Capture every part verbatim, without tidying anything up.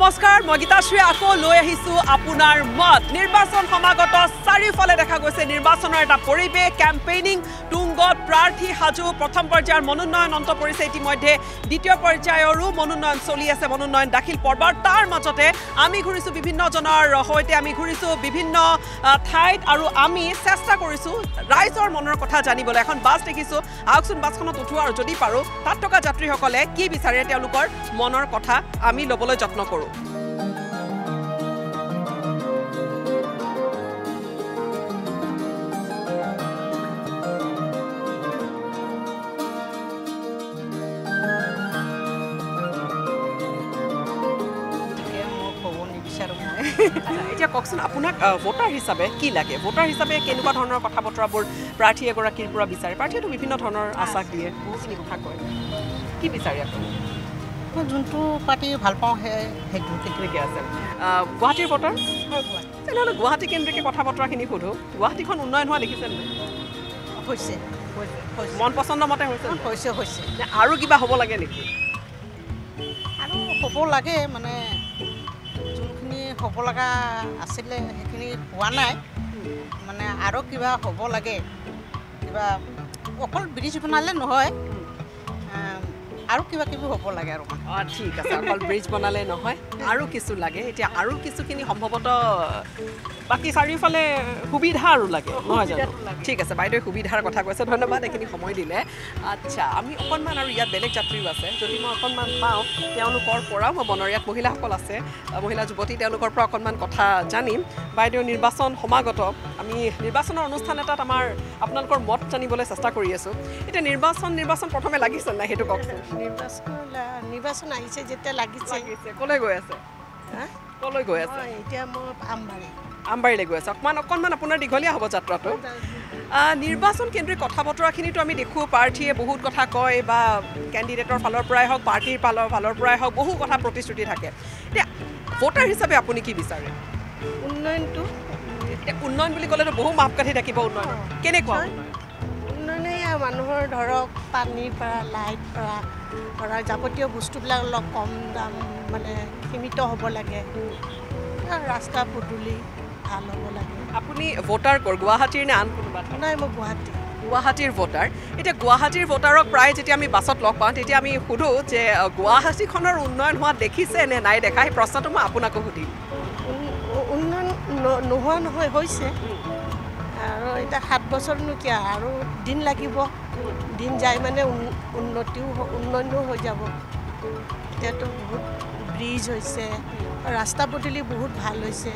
Namaskar, মই গীতাশ্ৰী আকৌ লৈ আহিছো আপোনাৰ মত নিৰ্বাচন সমাগত চাৰিফালে দেখা গৈছে নিৰ্বাচনৰ এটা পৰিবেশ ক্যাম্পেইনিং তুংগত প্ৰাৰ্থী হাজু প্ৰথম পৰ্যায়ৰ মনোনয়ন অন্ত পৰিছে ইতিমধ্যে দ্বিতীয় পৰ্যায়ৰো মনোনয়ন চলি আছে মনোনয়ন দাখিল পৰ্বৰ তাৰ মাজতে আমি ঘুৰিছো বিভিন্ন জনৰ হৈতে আমি ঘুৰিছো বিভিন্ন ঠাইত আৰু আমি চেষ্টা কৰিছো ৰাইজৰ মনৰ কথা জানিবলৈ এখন বাস দেখিছো আউকচন বাসখনত উঠোৱা আৰু যদি পাৰো তাত থকা যাত্ৰীসকলে কি বিচাৰে তেওঁলোকৰ মনৰ কথা আমি লবলৈ যত্ন কৰো এতিয়া ককসন আপোনাক ভোটাৰ হিসাবে কি লাগে ভোটাৰ হিসাবে কেনেকুৱা ধৰণৰ কথা বতৰাবোৰ প্ৰাৰ্থী এগৰাকীৰ পৰা বিচাৰে প্ৰাৰ্থীটো বিভিন্ন ধৰণৰ আশা দিয়ে বহুখিনি কথা কয় কি বিচাৰে আপুনি মই জুনটো পাৰ্টি ভাল পাওঁ হে হেতু কেনেকৈ আছে গুৱাহাটীৰ ভোটাৰ তেনহলে গুৱাহাটী কেন্দ্ৰকে কথা বতৰাখিনি সুধো গুৱাহাটীখন উন্নয়ন হোৱা দেখিছেন হৈছে মন পছন্দ মতে হৈছে হৈছে হৈছে আৰু কিবা হ'ব লাগে নেকি আৰু হ'ব লাগে মানে খবলাগা আসলে হেখিনি হোৱা নাই মানে আৰু কিবা হ'ব লাগে কিবা অকল ব্ৰিজ বনালে নহয় আৰু কিবা কিবি হ'ব লাগে আৰু অ ঠিক আছে অকল ব্ৰিজ বনালে নহয় আৰু কিছু লাগে এতিয়া আৰু কিছুখিনি সম্ভৱত বাকি চাৰিফালে সুবিধা আৰু লাগে নহয় জানো ঠিক আছে বাইদেউ সুবিধাৰ কথা কৈছে ধন্যবাদ এখিনি সময় দিলে আচ্ছা আমি অকনমান আৰু ইয়াত বেলেগ যাত্ৰীও আছে যদি মই অকনমান পাওঁ তেওঁলোকৰ পৰা মই বনৰীয়া মহিলাসকল আছে মহিলা যুৱতী তেওঁলোকৰ পৰা অকনমান কথা জানিম বাইদেউ নিৰ্বাচন সমাগত আমি নিৰ্বাচনৰ অনুষ্ঠান এটাত আমাৰ আপোনালোকৰ মত জানিবলৈ চেষ্টা কৰি আছো এটা নিৰ্বাচন নিৰ্বাচন প্ৰথমে লাগিছে না হেতু কওক নিৰ্বাচনলা নিৰ্বাচন আহিছে যেটা লাগিছে কোলে গৈ আছে হ্যাঁ কোলে গৈ আছে এটা মই আমবাৰী আমবাৰীলৈ গৈ আছে অকমান অকনমান আপোনাৰ দীঘলীয়া হ'ব যাত্ৰাটো নিৰ্বাচন কেন্দ্ৰিক কথা বতৰাখিনিটো আমি দেখো প্ৰাৰ্থীয়ে বহুত কথা কয় বা ক্যান্ডিডেটৰ ফালৰ পৰাই হওক পাৰ্টিৰ ফালৰ ফালৰ পৰাই হওক বহু কথা প্ৰতিশ্ৰুতি থাকে এতিয়া ভোটাৰ হিচাপে আপুনি কি বিচাৰে উন্নয়নটো এটা উন্নয়ন বুলি ক'লে বহু মাপকাঠি থাকিব উন্নয়ন কেনেকুৱা উন্নয়নে মানুহৰ ধৰক পানীৰ পৰা লাইট পৰা পৰা যাবতীয় বস্তুবিলাক লক কম দাম মানে সীমিত হ'ব লাগে রাস্তা পুতুলি ভাল হব লাগে আপুনি ভোটার কর গুৱাহাটীৰ নে আন কোনবা নাই মই গুৱাহাটী গুৱাহাটীৰ ভোটাৰ এটা গুৱাহাটীৰ ভোটাৰক প্ৰায় যেতিয়া আমি বাছত লগ পাওঁ তেতিয়া আমি সুধো যে গুৱাহাটীখনৰ উন্নয়ন হোৱা দেখিছে নে নাই দেখা এই প্ৰশ্নটো মই আপোনাক সুধিম উন্নয়ন নোহোৱা নহয় হৈছে আৰু এটা সাত বছৰনো কি আৰু দিন লাগিব দিন যায় মানে উন্নতিও উন্নয়নো হৈ যাব এটাটো বহুত ব্রিজ হৈছে রাস্তা বদলি বহুত ভাল হয়েছে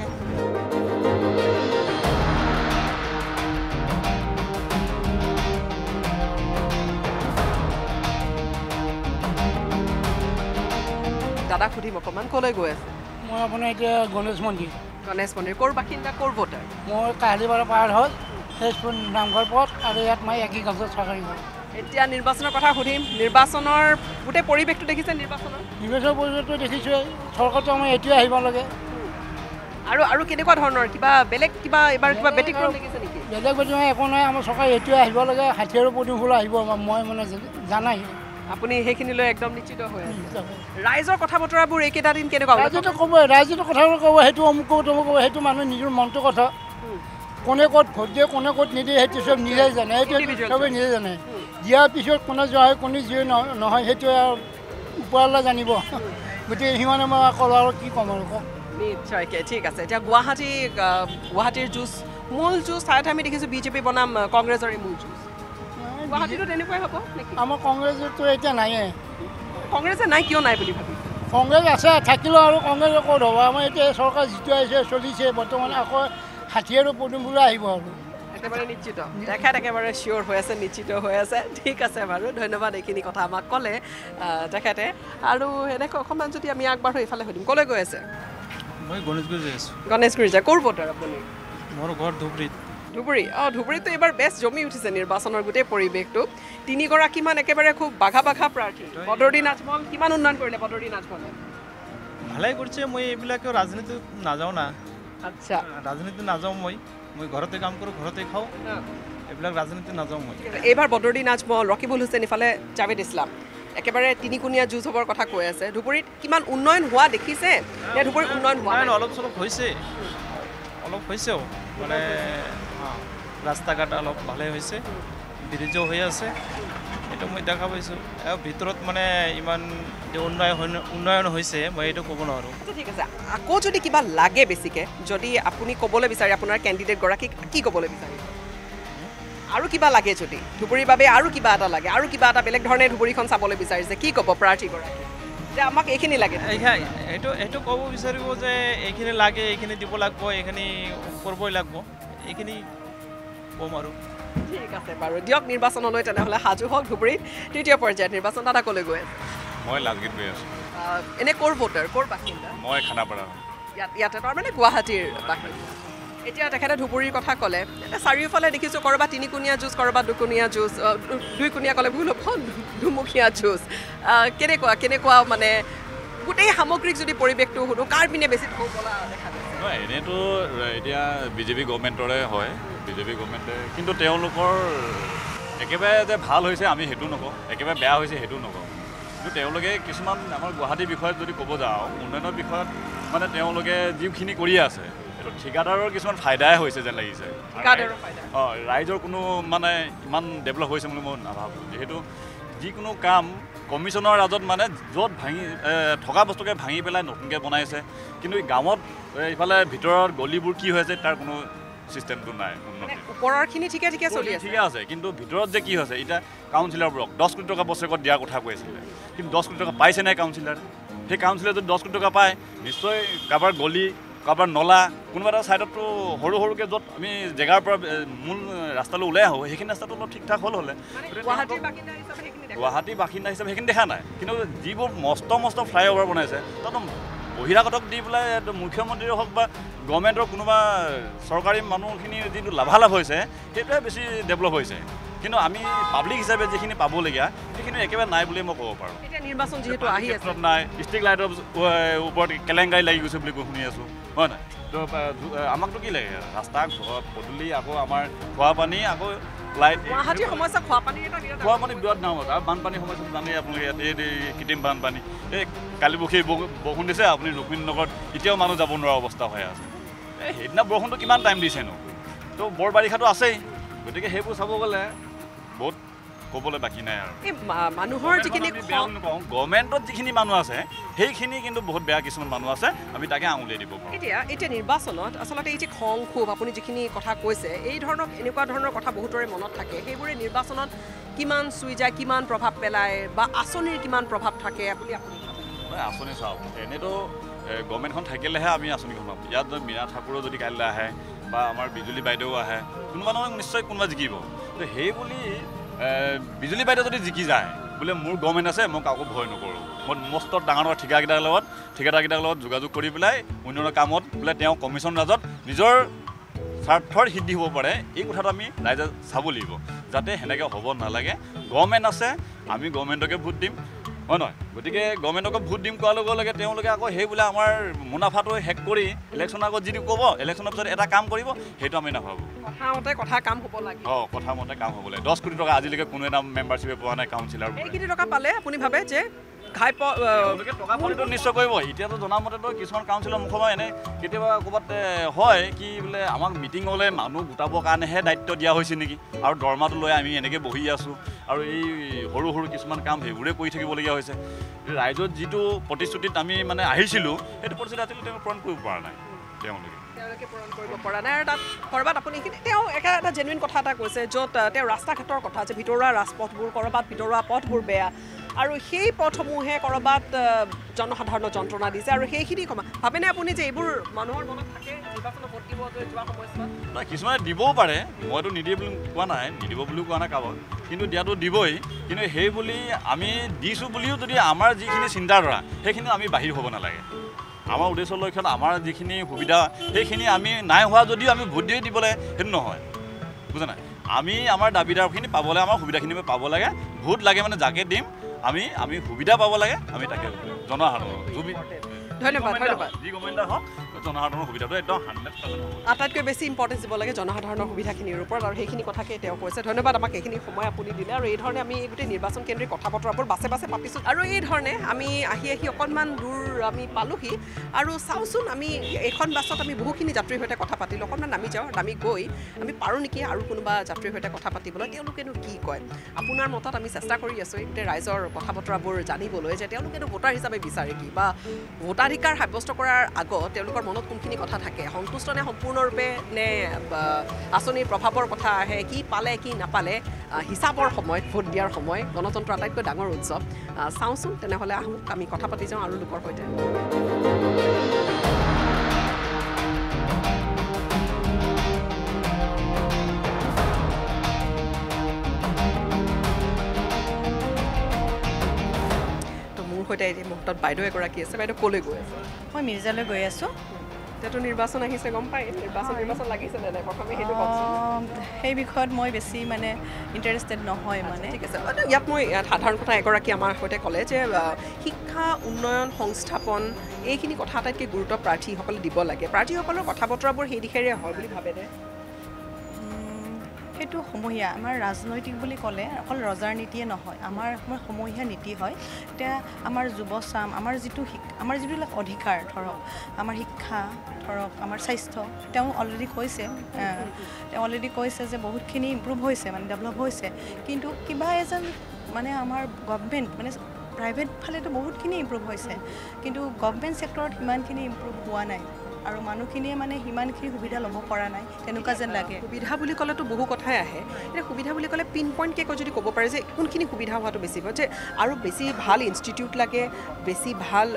দাদা সুধিম অকমান কলৈ গৈ আছে মই আপোনাৰ এটা গণেশ মন্দিৰ গণেশ মন্দিৰ কৰ বাসিন্দা কৰ ভোটাৰ মই কাহিলিবাৰ পাৰ হ'ল তেজপুৰ নামঘৰ পথ আৰু ইয়াত মই একই কাগজ চাকৰি কৰোঁ এতিয়া নিৰ্বাচনৰ কথা সুধিম নিৰ্বাচনৰ গোটে পৰিবেশটো দেখিছে নিৰ্বাচনৰ নিৰ্বাচন পৰিবেশটো দেখিছে চৰকাৰটো আমি এতিয়া আহিব লাগে আৰু আৰু কেনেকুৱা ধৰণৰ কিবা বেলেগ কিবা এবাৰ কিবা ব্যতিক্ৰম দেখিছে নেকি বেলেগ বেলেগ একো নাই আমাৰ চৰকাৰ এতিয়া আহিব লাগে হাতিয়াৰৰ পৰিৱেশটো আহিব মই মানে জানাই আপুনি হেখিনি লৈ একদম নিশ্চিত হৈ আছে ৰাইজৰ কথা বতৰাবোৰ এইকেইটা দিন কেনেকুৱা ৰাইজটো ক'ব ৰাইজটো কথা ক'ব হেতু অমুক তমুক হেতু মানুহ নিজৰ মনটো কথা কোনে ক'ত ভোট দিয়ে কোনে ক'ত নিদিয়ে হেতু সব নিজে জানে হেতু সবে নিজে জানে দিয়াৰ পিছত কোনে যোৱা হয় কোনে যোৱা নহয় সেইটো ওপৰলা জানিব গতিকে সিমানে মই ক'লোঁ আৰু কি ক'ম আৰু কওক নিশ্চয় ঠিক আছে এতিয়া গুৱাহাটী গুৱাহাটীৰ যুঁজ মূল যুঁজ ঠাইত আমি দেখিছোঁ বিজেপি বনাম কংগ্ৰেছৰ এই মূল যুঁজ গুৱাহাটীতো তেনেকুৱাই হ'ব নেকি আমাৰ কংগ্ৰেছতো এতিয়া নাইয়ে কংগ্ৰেছে নাই কিয় নাই বুলি ভাবি কংগ্ৰেছ আছে থাকিলেও আৰু কংগ্ৰেছে ক'ত হ'ব আমাৰ এতিয়া চৰকাৰ যিটো আহিছে চলিছে বৰ্তমান আকৌ হাতিয়াৰৰ পদুমলৈ আহিব আৰু একেবাৰে নিশ্চিত তেখেত একেবাৰে শিয়ৰ হৈ আছে নিশ্চিত হৈ আছে ঠিক আছে বাৰু ধন্যবাদ এইখিনি কথা আমাক ক'লে তেখেতে আৰু এনেকৈ অকণমান যদি আমি আগবাঢ়ো এইফালে সুধিম ক'লৈ গৈ আছে মই গণেশগুৰি যাই আছোঁ গণেশগুৰি যায় ক'ৰ ভোটাৰ আপুনি মোৰ ঘৰ ধুবুৰীত ধুবুৰী অঁ ধুবুৰীতো এইবাৰ বেষ্ট জমি উঠিছে নিৰ্বাচনৰ গোটেই পৰিৱেশটো তিনিগৰাকীমান একেবাৰে খুব বাঘা বাঘা প্ৰাৰ্থী বদৰুদ্দিন নাজমল কিমান উন্নয়ন কৰিলে বদৰুদ্দিন নাজমলে ভালে কৰিছে মই এইবিলাকো ৰাজনীতি নাযাওঁ না আচ্ছা ৰাজনীতি নাযাওঁ মই মই ঘৰতে কাম কৰোঁ ঘৰতে খাওঁ এইবিলাক ৰাজনীতি নাযাওঁ মই এইবাৰ বদৰুদ্দিন নাজমল ৰকিবুল হুছেইন ইফালে জাভেদ ইছলাম একেবাৰে তিনি কোনিয়া জুজ হবৰ কথা কৈ আছে ধুপুৰিত কিমান উন্নয়ন হোৱা দেখিছে নে ধুপুৰি উন্নয়ন হোৱা নাই অলপ চলপ হৈছে অলপ হৈছে মানে ৰাস্তা ঘাট অলপ ভালে হৈছে বিৰজ হৈ আছে এটা মই দেখা পাইছো আৰু ভিতৰত মানে ইমান যে উন্নয়ন উন্নয়ন হৈছে মই এটা ক'ব নোৱাৰো ঠিক আছে আকৌ যদি কিবা লাগে বেছিকে যদি আপুনি ক'বলৈ বিচাৰি আপোনাৰ ক্যান্ডিডেট গৰাকী কি ক'বলৈ বিচাৰি Aru kiba lage choti. Dhupuri babe aru kiba ata lage. Aru kiba ata beleg dhorne dhupuri khon sabole bichari je ki kobo prarthi kora. Je amak ekhini lage. Ha, eto eto kobo bicharibo je ekhini lage, ekhini dibo lagbo, ekhini korboi lagbo, ekhini bom aru. Thik ase baru. Diok nirbason holo tene hole haju hok dhupuri tritiyo porjayot nirbason tata kole goi ase. Moi Lajgit boi asu. Ene kor voter, kor basinda. Moi Khanapada. Yate tar mane Guwahatir basinda. এতিয়া তেখেতে ধুপুৰিৰ কথা ক'লে এটা চাৰিওফালে দেখিছো কৰবা তিনি কোণিয়া জুজ কৰবা দুই কোণিয়া জুজ দুই কোণিয়া ক'লে ভুল হ'ব দুমুখিয়া জুজ কেনে কোৱা কেনে কোৱা মানে গুটেই সামগ্ৰিক যদি পৰিবেক্ত হলো কাৰ পিনে বেছি কোলা দেখা যায় নহয় এনেটো এতিয়া বিজেপি গৱৰ্ণমেণ্টৰে হয় বিজেপি গৱৰ্ণমেণ্টে কিন্তু তেওঁলোকৰ একেবাৰে যে ভাল হৈছে আমি হেতু নকও একেবাৰে বেয়া হৈছে হেতু নকও কিন্তু তেওঁলোকে কিছুমান আমাৰ গুৱাহাটী বিষয়ত যদি ক'ব যাও উন্নয়নৰ বিষয়ত মানে তেওঁলোকে যিখিনি কৰি আছে ঠিকাদাৰৰ কিছুমান ফায়দাই হৈছে যেন লাগিছে ঠিকাদাৰৰ ফায়দা অ ৰাইজৰ কোনো মানে ইমান ডেভেলপ হৈছে মই নাভাবো যেহেতু যি কোনো কাম কমিশনৰ ৰাজত মানে যত ভাঙি ঠগা বস্তুকে ভাঙি পেলাই নতুনকৈ বনাইছে কিন্তু গাঁৱত ইফালে ভিতৰৰ গলিবোৰ কি হৈছে তাৰ কোনো সিস্টেমটো নাই ওপৰৰখিনি ঠিকে ঠিকে চলি আছে ঠিকে আছে কিন্তু ভিতৰত যে কি হৈছে এটা কাউন্সিলৰ ব্লক দহ কোটি টকা বছৰেকত দিয়া কথা কৈছিলে কিন্তু দহ কোটি টকা পাইছে নাই কাউন্সিলৰ সেই কাউন্সিলৰ যদি দহ কোটি টকা পায় নিশ্চয় কাবাৰ গলি কাবাৰ নলা কোনবাটা সাইডটো হৰু হৰুকে যত আমি জেগাৰ পৰা মূল ৰাস্তালৈ ওলাই আহো হেখিনি ৰাস্তাটো অলপ ঠিকঠাক হল হলে গুৱাহাটী বাকিন্দা হিচাপে হেখিনি দেখা গুৱাহাটী বাকিন্দা হিচাপে হেখিনি দেখা নাই কিন্তু যিবোৰ মস্ত মস্ত ফ্লাইঅভাৰ বনাইছে তাতো বহিৰাগতক দি পেলাই মুখ্যমন্ত্ৰী হওক বা গভৰ্ণমেণ্টৰ কোনোবা চৰকাৰী মানুহখিনি যিটো লাভালাভ হৈছে সেইটোৱে বেছি ডেভেলপ হৈছে কিন্তু আমি পাব্লিক হিচাপে যিখিনি পাবলগীয়া সেইখিনি একেবাৰে নাই বুলি মই ক'ব পাৰোঁ এটা নিৰ্বাচন যেহেতু আহি আছে নাই ষ্ট্ৰিক লাইটৰ ওপৰত কেলেংকাৰী লাগি গৈছে বুলি শুনি আছো হয় না তো আমাকতো কি লাগে ৰাস্তা পদূলি আকৌ আমাৰ খোৱা পানী আকৌ লাইট গুৱাহাটী সমস্যা খোৱা পানী এটা খোৱা পানী বিৰাট নাম আৰু বানপানী সমস্যা জানেই আপোনালোকে ইয়াত এই কৃত্ৰিম বানপানী এই কালিবুখী বৰষুণ দিছে আপুনি লক্ষ্মীনগৰত এতিয়াও মানুহ যাব নোৱাৰা অৱস্থা হৈ আছে এই সেইদিনা বৰষুণটো কিমান টাইম দিছেনো তো বৰ বাৰিষাটো আছেই গতিকে সেইবোৰ চাব গ'লে বহুত ক'বলৈ বাকী নাই আৰু এই মানুহৰ যিখিনি গভৰ্ণমেণ্টত যিখিনি মানুহ আছে সেইখিনি কিন্তু বহুত বেয়া কিছুমান মানুহ আছে আমি তাকে আঙুলিয়াই দিব পাৰোঁ এতিয়া এতিয়া নিৰ্বাচনত আচলতে এই যে খং খুব আপুনি যিখিনি কথা কৈছে এই ধৰণৰ এনেকুৱা ধৰণৰ কথা বহুতৰে মনত থাকে সেইবোৰে নিৰ্বাচনত কিমান চুই যায় কিমান প্ৰভাৱ পেলায় বা আঁচনিৰ কিমান প্ৰভাৱ থাকে আপুনি আপুনি আঁচনি চাওক এনেতো গভৰ্ণমেণ্টখন থাকিলেহে আমি আঁচনিখন পাম ইয়াত মীনা ঠাকুৰো যদি কাইলৈ আহে বা আমাৰ বিজুলী বাইদেউ আহে কোনোবা নহয় নিশ্চয় কোনোবা জিকিব তো সেইবুলি বিজুলী বাইদেউ যদি জিকি যায় বোলে মোৰ গভৰ্ণমেণ্ট আছে মই কাকো ভয় নকৰোঁ মই মস্ত ডাঙৰ ডাঙৰ ঠিকাকেইটাৰ লগত ঠিকাদাৰকেইটাৰ লগত যোগাযোগ কৰি পেলাই উন্নয়নৰ কামত বোলে তেওঁ কমিশ্যন ৰাজত নিজৰ স্বাৰ্থৰ সিদ্ধি হ'ব পাৰে এই কথাটো আমি ৰাইজে চাব লাগিব যাতে সেনেকৈ হ'ব নালাগে গভৰ্ণমেণ্ট আছে আমি গভৰ্ণমেণ্টকে ভোট দিম হয় নহয় গতিকে গভৰ্ণমেণ্টকে ভোট দিম কোৱাৰ লগে লগে তেওঁলোকে আকৌ সেই বোলে আমাৰ মুনাফাটো হেক কৰি ইলেকশ্যনৰ আগত যিটো ক'ব ইলেকশ্যনৰ পিছত এটা কাম কৰিব সেইটো আমি নাভাবোঁ কথামতে কথা কাম হ'ব লাগে অঁ কথামতে কাম হ'ব লাগে দহ কোটি টকা আজিলৈকে কোনো এটা মেম্বাৰশ্বিপে পোৱা নাই কাউন্সিলৰ এই কোটি টকা পালে আপুনি ভাবে যে ঘাই টকা পালেতো নিশ্চয় কৰিব এতিয়াতো জনামতেতো কিছুমান কাউন্সিলৰ মুখমা এনে কেতিয়াবা ক'ৰবাত হয় কি বোলে আমাক মিটিঙলৈ মানুহ গোটাবৰ কাৰণেহে দায়িত্ব দিয়া হৈছে নেকি আৰু দৰমাটো লৈ আমি এনেকৈ বহি আছোঁ আৰু এই সৰু সৰু কিছুমান কাম সেইবোৰে কৰি থাকিবলগীয়া হৈছে ৰাইজত যিটো প্ৰতিশ্ৰুতিত আমি মানে আহিছিলোঁ সেইটো প্ৰতিশ্ৰুতি আচলতে তেওঁ পূৰণ কৰিব পৰা নাই তেওঁলোকে তেওঁলোকে পূৰণ কৰিব পৰা নাই আৰু তাত কৰবাত আপুনি তেওঁ এটা জেনুইন কথা এটা কৈছে য'ত তেওঁ ৰাস্তা ঘাটৰ কথা আছে ভিতৰুৱা ৰাজপথবোৰ কৰবাত ভিতৰুৱা পথবোৰ বেয়া আৰু সেই পথমুহে কৰবাত জনসাধাৰণৰ যন্ত্ৰণা দিছে আৰু সেইখিনি কমা ভাবেনে আপুনি যে এইবোৰ মানুহৰ মনত থাকে নিৰ্বাচনত ভোট দিব যোৱা সমস্যা নহয় কিছুমানে দিবও পাৰে মইতো নিদিয়ে বুলি কোৱা নাই নিদিব বুলিও কোৱা নাই কাৰোবাক কিন্তু দিয়াটো দিবই কিন্তু সেই বুলি আমি দিছোঁ বুলিও যদি আমাৰ যিখিনি চিন্তাধাৰা সেইখিনি আমি বাহিৰ হ'ব নালাগে আমাৰ উদ্দেশ্য লক্ষ্যত আমাৰ যিখিনি সুবিধা সেইখিনি আমি নাই হোৱা যদিও আমি ভোট দিয়ে দিবলৈ সেইটো নহয় বুজা নাই আমি আমাৰ দাবীদাৰখিনি পাবলৈ আমাৰ সুবিধাখিনি পাব লাগে ভোট লাগে মানে যাকে দিম আমি আমি সুবিধা পাব লাগে আমি তাকে জনসাধাৰণ ধন্যবাদ ধন্যবাদ জি গমেন্ডা হক জনসাধাৰণৰ সুবিধাটো একদম one hundred percent আটাইতকৈ বেছি ইম্পৰ্টেন্স দিব লাগে জনসাধাৰণৰ সুবিধাখিনিৰ ওপৰত আৰু সেইখিনি কথাকে তেওঁ কৈছে ধন্যবাদ আমাক এইখিনি সময় আপুনি দিলে আৰু এই ধৰণে আমি গুটে নিৰ্বাচন কেন্দ্ৰৰ কথা পত্ৰবোৰ বাছে বাছে পাপিছো আৰু এই ধৰণে আমি আহি আহি অকণমান দূৰ আমি পালোহি আৰু সাউসুন আমি এখন বাছত আমি বহুখিনি যাত্ৰীৰ সৈতে কথা পাতিলো অকণমান নামি যাও নামি গৈ আমি পাৰো নেকি আৰু কোনোবা যাত্ৰীৰ সৈতে কথা পাতিবলৈ তেওঁলোকেনো কি কয় আপোনাৰ মতত আমি চেষ্টা কৰি আছো এই গুটে ৰাইজৰ কথা পত্ৰবোৰ জানিবলৈ যে তেওঁলোকেনো ভোটাৰ হিচাপে বিচাৰে কি বা ভোটাধিকাৰ সাব্যস্ত কৰাৰ আগত তেওঁলোকৰ মনত কোনখিনি কথা থাকে সন্তুষ্টনে সম্পূৰ্ণৰূপে নে আসনিৰ প্ৰভাৱৰ কথা আহে কি পালে কি নাপালে হিচাপৰ সময় ভোট দিয়াৰ সময় গণতন্ত্ৰ আটাইতকৈ ডাঙৰ উৎসৱ চাওঁচোন তেনে হলে আমি কথা পাতি যাওঁ আৰু লোকৰ সৈতে হতে এই মুহূৰ্তত বাইদেউ এগৰাকী আছে বাইদেউ কলৈ গৈ আছে মই মিৰ্জালৈ গৈ আছো তেটো নিৰ্বাচন আহিছে গম পাই নিৰ্বাচন নিৰ্বাচন লাগিছে নে প্ৰথমে হেতু কওকচোন সেই বিষয়ত মই বেছি মানে ইন্টাৰেষ্টেড নহয় মানে ঠিক আছে ইয়াত মই সাধাৰণ কথা এগৰাকী আমাৰ সৈতে ক'লে যে শিক্ষা উন্নয়ন সংস্থাপন এইখিনি কথা আটাইতকৈ গুৰুত্ব প্ৰাৰ্থীসকলে দিব লাগে প্ৰাৰ্থীসকলৰ কথা বতৰাবোৰ সেই দিশেৰে হয় বুলি ভাবে নে हेतु समहिया आमार राजनैतिक বুলি কলে অকল ৰজাৰ নীতিয়ে নহয় আমাৰ সমহিয়া নীতি হয় এটা আমাৰ যুৱচাম আমাৰ যেটো আমাৰ যেটো অধিকাৰ ধৰক আমাৰ শিক্ষা ধৰক আমাৰ স্বাস্থ্য তেওঁ অলৰেডি কৈছে তেওঁ অলৰেডি কৈছে যে বহুতখিনি ইমপ্ৰুভ হৈছে মানে ডেভেলপ হৈছে কিন্তু কিবা এজন মানে আমাৰ গভৰ্ণমেণ্ট মানে প্ৰাইভেট ফালে তো বহুতখিনি ইমপ্ৰুভ হৈছে কিন্তু গভৰ্ণমেণ্ট সেক্টৰত ইমানখিনি ইমপ্ৰুভ হোৱা নাই আৰু মানুহখিনিয়ে মানে হিমানখিনি সুবিধা লব পৰা নাই তেনুকা যেন লাগে সুবিধা বুলি কলে তো বহু কথাই আহে এটা সুবিধা বুলি কলে পিন পইণ্ট কে যদি ক'ব পাৰে যে কোনখিনি সুবিধা হোৱাটো বেছি হয় যে আৰু বেছি ভাল ইনষ্টিটিউট লাগে বেছি ভাল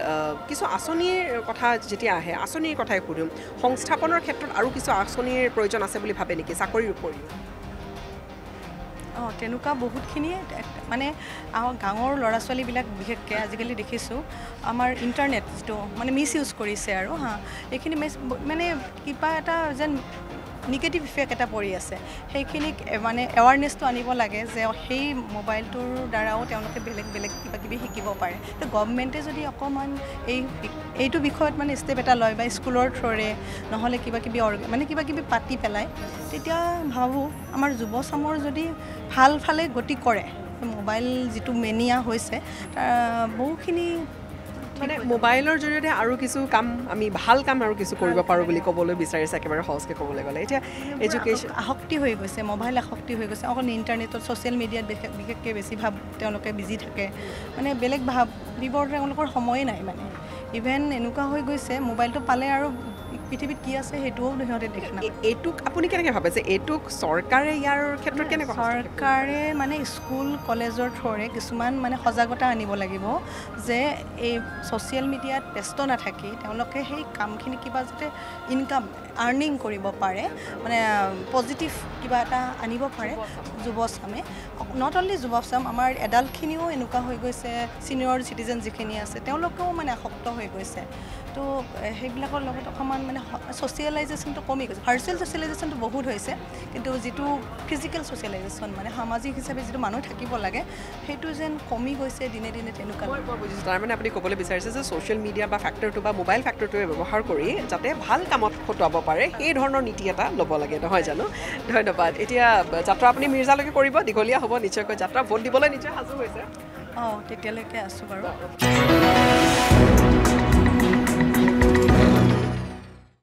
কিছু আসনিৰ কথা যেতিয়া আহে আসনিৰ কথাই কৰিম সংস্থাপনৰ ক্ষেত্ৰত আৰু কিছু আসনিৰ প্ৰয়োজন আছে বুলি ভাবে নেকি চাকৰিৰ উপৰিও অঁ তেনুকা বহুতখিনি মানে আমাৰ গাঁৱৰ লৰা ছোৱালীবিলাক বিশেষকৈ আজিকালি দেখিছোঁ আমাৰ ইণ্টাৰনেটটো মানে মিছ ইউজ কৰিছে আৰু হা এইখিনি মানে কিবা এটা যেন নিগেটিভ ইফেক্ট এটা পৰি আছে সেইখিনিক মানে এৱাৰনেছটো আনিব লাগে যে সেই মোবাইলটোৰ দ্বাৰাও তেওঁলোকে বেলেগ বেলেগ কিবা কিবি শিকিব পাৰে তো গভৰ্ণমেণ্টে যদি অকণমান এই এইটো বিষয়ত মানে ষ্টেপ এটা লয় বা স্কুলৰ থ্ৰৰে নহ'লে কিবা কিবি মানে কিবা কিবি পাতি পেলায় তেতিয়া ভাবোঁ আমাৰ যুৱচামৰ যদি ভাল ফালে গতি কৰে মোবাইল যিটো মেনিয়া হৈছে তাৰ বহুখিনি মানে মোবাইলৰ জৰিয়তে আৰু কিছু কাম আমি ভাল কাম আৰু কিছু কৰিব পাৰো বুলি ক'বলৈ বিচাৰিছে একেবাৰে সহজকৈ ক'বলৈ গ'লে এতিয়া এডুকেশ্যন আসক্তি হৈ গৈছে মোবাইল আসক্তি হৈ গৈছে অকল ইণ্টাৰনেটত ছ'চিয়েল মিডিয়াত বিশেষকৈ বেছি ভাৱ তেওঁলোকে বিজি থাকে মানে বেলেগ ভাৱ বিবৰ তেওঁলোকৰ সময়ে নাই মানে ইভেন এনেকুৱা হৈ গৈছে মোবাইলটো পালে আৰু পৃথিৱীত কি আছে সেইটোও সিহঁতে দেখি নাপায় এইটোক আপুনি কেনেকৈ ভাবে যে এইটোক চৰকাৰে ইয়াৰ ক্ষেত্ৰত কেনেকৈ চৰকাৰে মানে স্কুল কলেজৰ থ্ৰৰে কিছুমান মানে সজাগতা আনিব লাগিব যে এই ছ'চিয়েল মিডিয়াত ব্যস্ত নাথাকি তেওঁলোকে সেই কামখিনি কিবা যাতে ইনকাম আৰ্নিং কৰিব পাৰে মানে পজিটিভ কিবা এটা আনিব পাৰে যুৱচামে নট অনলি যুৱচাম আমাৰ এডাল্টখিনিও এনেকুৱা হৈ গৈছে ছিনিয়ৰ চিটিজেন যিখিনি আছে তেওঁলোকেও মানে আসক্ত হৈ গৈছে তো সেইবিলাকৰ লগত অকণমান মানে ছ'চিয়েলাইজেশ্যনটো কমি গৈছে ভাৰ্চুৱেল ছ'চিয়েলাইজেশ্যনটো বহুত হৈছে কিন্তু যিটো ফিজিকেল ছ'চিয়েলাইজেশ্যন মানে সামাজিক হিচাপে যিটো মানুহ থাকিব লাগে সেইটো যেন কমি গৈছে দিনে দিনে তেনেকুৱা বুজিছোঁ তাৰমানে আপুনি ক'বলৈ বিচাৰিছে যে ছ'চিয়েল মিডিয়া বা ফেক্টৰটো বা মোবাইল ফেক্টৰটোৱে ব্যৱহাৰ কৰি যাতে ভাল কামত খটুৱাব পাৰে সেই ধৰণৰ নীতি এটা ল'ব লাগে নহয় জানো ধন্যবাদ এতিয়া যাত্ৰা আপুনি মিৰ্জালৈকে কৰিব দীঘলীয়া হ'ব নিশ্চয়কৈ যাত্ৰা ভোট দিবলৈ নিশ্চয় সাজু হৈছে অঁ তেতিয়ালৈকে আছোঁ বাৰু